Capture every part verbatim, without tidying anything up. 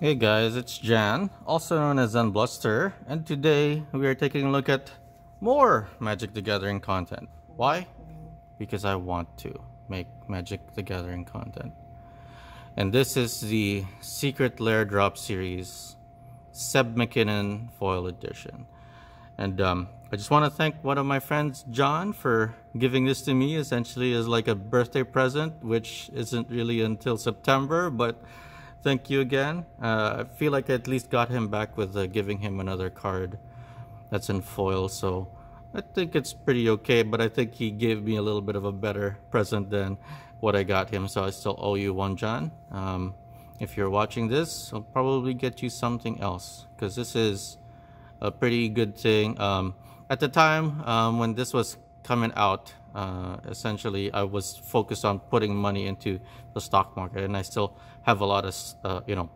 Hey guys, it's Jan, also known as ZenBluster, and today we are taking a look at more Magic the Gathering content. Why? Because I want to make Magic the Gathering content. And this is the Secret Lair Drop Series, Seb McKinnon Foil Edition. And um, I just want to thank one of my friends, John, for giving this to me essentially as like a birthday present, which isn't really until September, but thank you again. Uh, I feel like I at least got him back with uh, giving him another card that's in foil, so I think it's pretty okay, but I think he gave me a little bit of a better present than what I got him, so I still owe you one, John. Um, if you're watching this, I'll probably get you something else, because this is a pretty good thing. Um, at the time um, when this was coming out, Uh, essentially I was focused on putting money into the stock market, and I still have a lot of uh, you know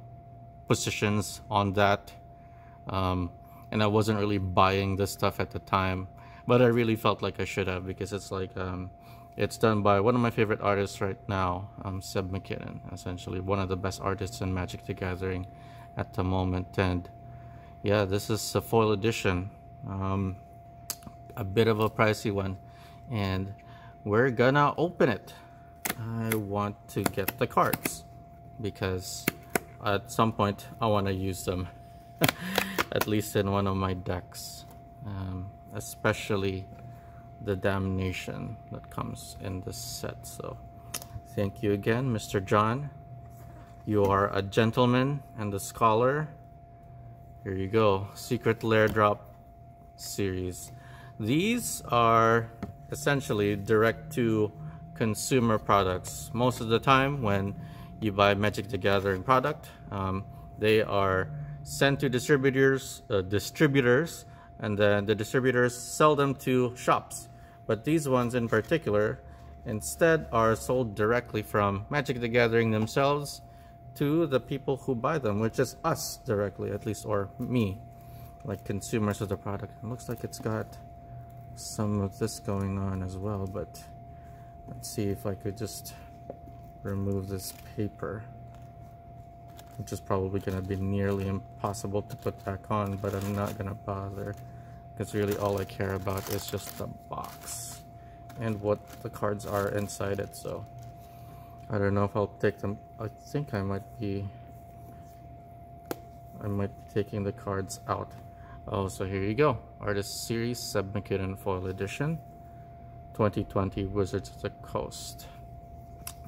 positions on that, um, and I wasn't really buying this stuff at the time, but I really felt like I should have, because it's like um, it's done by one of my favorite artists right now, um, Seb McKinnon, essentially one of the best artists in Magic the Gathering at the moment. And yeah, this is a foil edition, um, a bit of a pricey one, and we're gonna open it. I want to get the cards because at some point I want to use them at least in one of my decks, um, especially the damnation that comes in this set. So thank you again, Mister John. You are a gentleman and a scholar. Here you go, Secret Lair Drop Series. These are essentially direct to consumer products. Most of the time when you buy Magic the Gathering product, um, they are sent to distributors, uh, distributors, and then the distributors sell them to shops. But these ones in particular instead are sold directly from Magic the Gathering themselves to the people who buy them, which is us directly, at least, or me, like consumers of the product. It looks like it's got some of this going on as well, but let's see if I could just remove this paper, which is probably going to be nearly impossible to put back on, but I'm not going to bother because really all I care about is just the box and what the cards are inside it. So I don't know if I'll take them. I think I might be I might be taking the cards out. Oh, so here you go. Artist Series, Seb McKinnon Foil Edition, twenty twenty, Wizards of the Coast.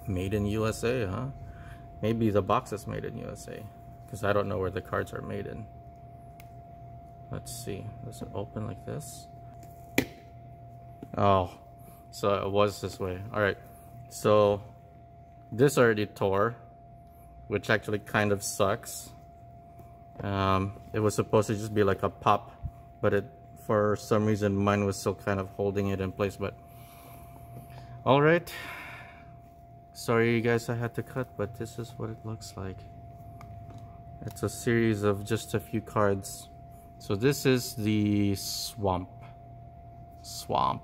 Made in U S A, huh? Maybe the box is made in U S A, because I don't know where the cards are made in. Let's see. Does it open like this? Oh, so it was this way. All right. So this already tore, which actually kind of sucks. Um, it was supposed to just be like a pop, but it, for some reason, mine was still kind of holding it in place. But all right, sorry you guys, I had to cut, but this is what it looks like. It's a series of just a few cards. So this is the swamp swamp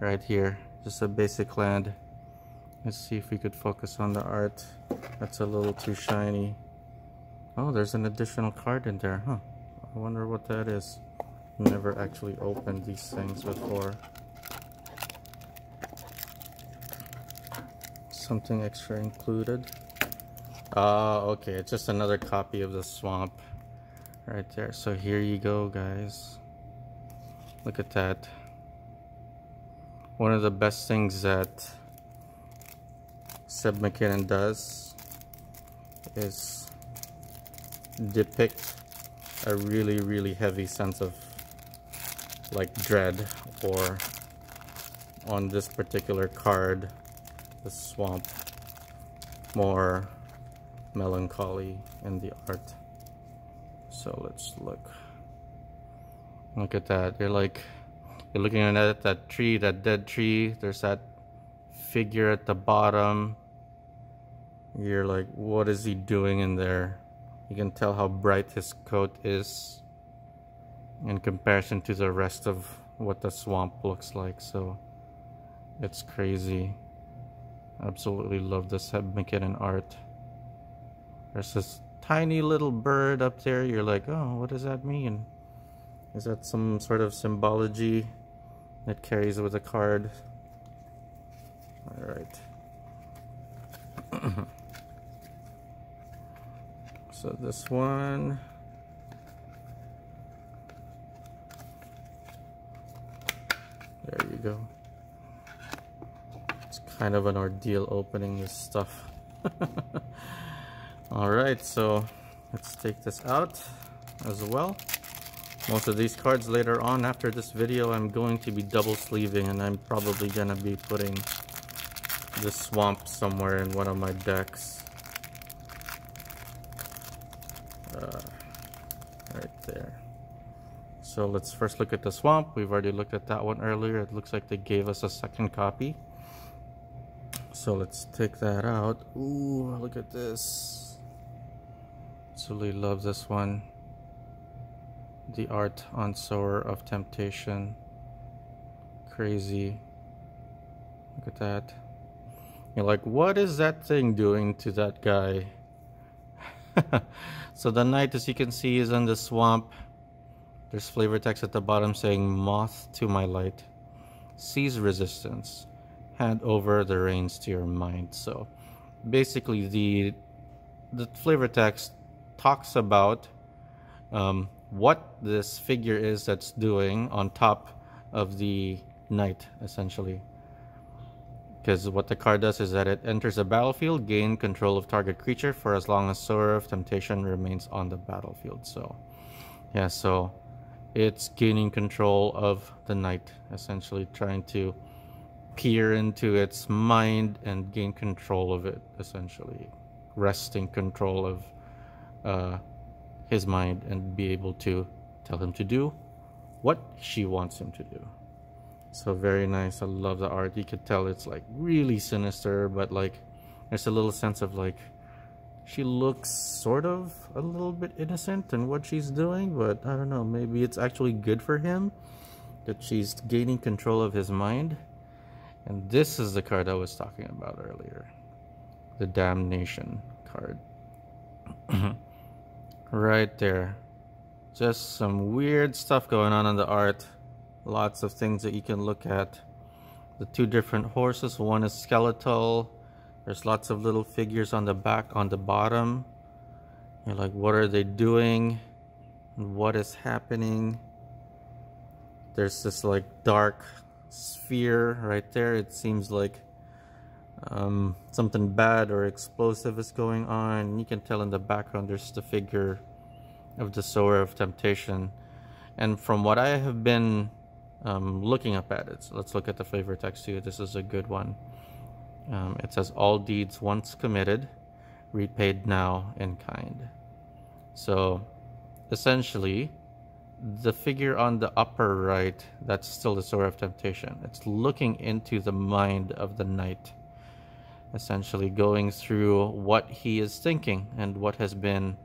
right here, just a basic land. Let's see if we could focus on the art. That's a little too shiny. Oh, there's an additional card in there, huh? I wonder what that is. Never actually opened these things before. Something extra included. Ah, uh, okay, it's just another copy of the swamp right there. So here you go, guys. Look at that. One of the best things that Seb McKinnon does is depict a really really heavy sense of like dread, or on this particular card, the swamp, more melancholy in the art. So let's look look at that. You're like, you're looking at that tree, that dead tree. There's that figure at the bottom. You're like, what is he doing in there? You can tell how bright his coat is in comparison to the rest of what the swamp looks like. So it's crazy. Absolutely love this Seb McKinnon art. There's this tiny little bird up there, you're like, oh, what does that mean? Is that some sort of symbology that carries with the card? All right. So this one, there you go. It's kind of an ordeal opening this stuff. All right, so let's take this out as well. Most of these cards later on after this video, I'm going to be double sleeving, and I'm probably gonna be putting the swamp somewhere in one of my decks. Uh, right there. So let's first look at the swamp. We've already looked at that one earlier. It looks like they gave us a second copy. So let's take that out. Ooh, look at this. Absolutely love this one. The art on Sower of Temptation. Crazy. Look at that. You're like, what is that thing doing to that guy? So the knight, as you can see, is in the swamp. There's flavor text at the bottom saying, moth to my light, seize resistance, hand over the reins to your mind. So basically the the flavor text talks about um, what this figure is that's doing on top of the knight, essentially. Because what the card does is that it enters the battlefield, gain control of target creature for as long as Sower of Temptation remains on the battlefield. So, yeah, so it's gaining control of the knight, essentially trying to peer into its mind and gain control of it, essentially. Wresting control of uh, his mind and be able to tell him to do what she wants him to do. So very nice. I love the art. You could tell it's like really sinister, but like there's a little sense of like she looks sort of a little bit innocent in what she's doing, but I don't know, maybe it's actually good for him that she's gaining control of his mind. And this is the card I was talking about earlier, the Damnation card. Right there. Just some weird stuff going on in the art. Lots of things that you can look at. The two different horses, one is skeletal. There's lots of little figures on the back, on the bottom. You're like, what are they doing? What is happening? There's this like dark sphere right there. It seems like um, something bad or explosive is going on. You can tell in the background there's the figure of the Sower of Temptation. And from what I have been um, looking up at it, so let's look at the flavor text too. This is a good one. Um, it says, all deeds once committed, repaid now in kind. So essentially, the figure on the upper right, that's still the Sower of Temptation. It's looking into the mind of the knight, essentially going through what he is thinking and what has been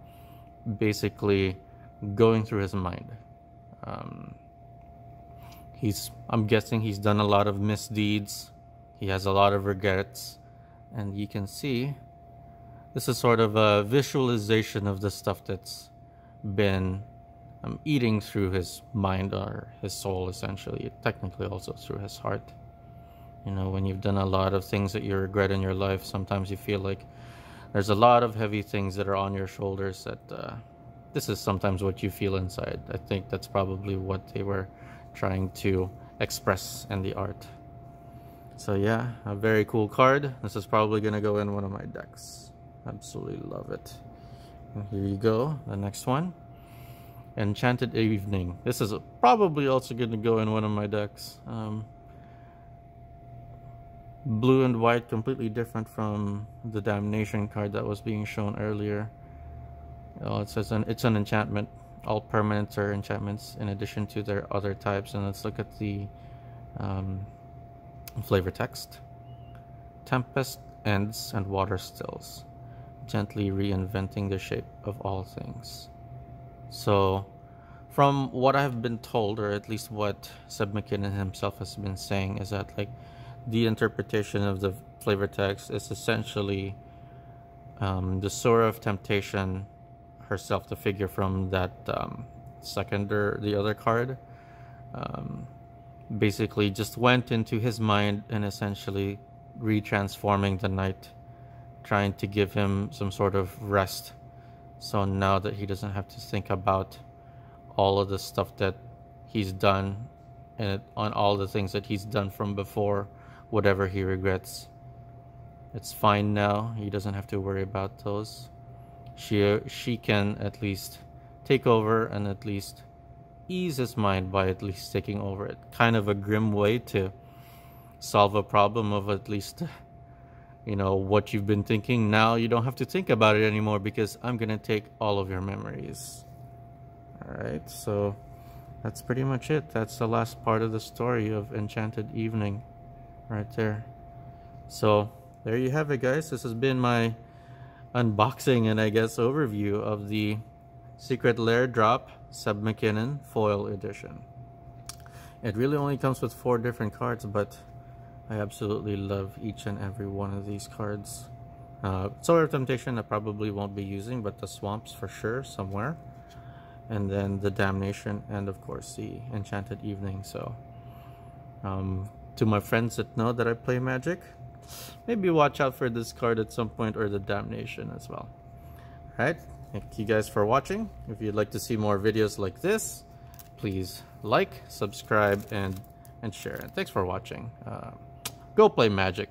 basically going through his mind. Um, he's, I'm guessing he's done a lot of misdeeds. He has a lot of regrets, and you can see this is sort of a visualization of the stuff that's been um, eating through his mind or his soul, essentially, technically also through his heart. You know, when you've done a lot of things that you regret in your life, sometimes you feel like there's a lot of heavy things that are on your shoulders that, uh, this is sometimes what you feel inside. I think that's probably what they were trying to express in the art. So yeah, a very cool card. This is probably gonna go in one of my decks. Absolutely love it. And here you go, the next one. Enchanted Evening. This is probably also gonna go in one of my decks. Um, blue and white, completely different from the Damnation card that was being shown earlier. Oh, it says an, it's an enchantment. All permanents are enchantments in addition to their other types. And let's look at the um, flavor text. Tempest ends and water stills, gently reinventing the shape of all things. So from what I've been told, or at least what Seb McKinnon himself has been saying, is that like the interpretation of the flavor text is essentially um, the Sower of Temptation herself the figure from that um, second or the other card, um, basically just went into his mind and essentially retransforming the knight, trying to give him some sort of rest, so now that he doesn't have to think about all of the stuff that he's done and it, on all the things that he's done from before, whatever he regrets. It's fine now, he doesn't have to worry about those. She, she can at least take over and at least ease his mind by at least taking over it. Kind of a grim way to solve a problem of at least, you know, what you've been thinking. Now you don't have to think about it anymore because I'm gonna take all of your memories. All right, so that's pretty much it. That's the last part of the story of Enchanted Evening right there. So there you have it, guys. This has been my unboxing and I guess overview of the Secret Lair Drop Seb McKinnon Foil Edition. It really only comes with four different cards, but I absolutely love each and every one of these cards. Uh, Sower of Temptation I probably won't be using, but the Swamps for sure somewhere. And then the Damnation and of course the Enchanted Evening. So um, to my friends that know that I play Magic, maybe watch out for this card at some point, or the Damnation as well. All right, thank you guys for watching. If you'd like to see more videos like this, please like, subscribe, and and share. And thanks for watching. Uh, go play Magic.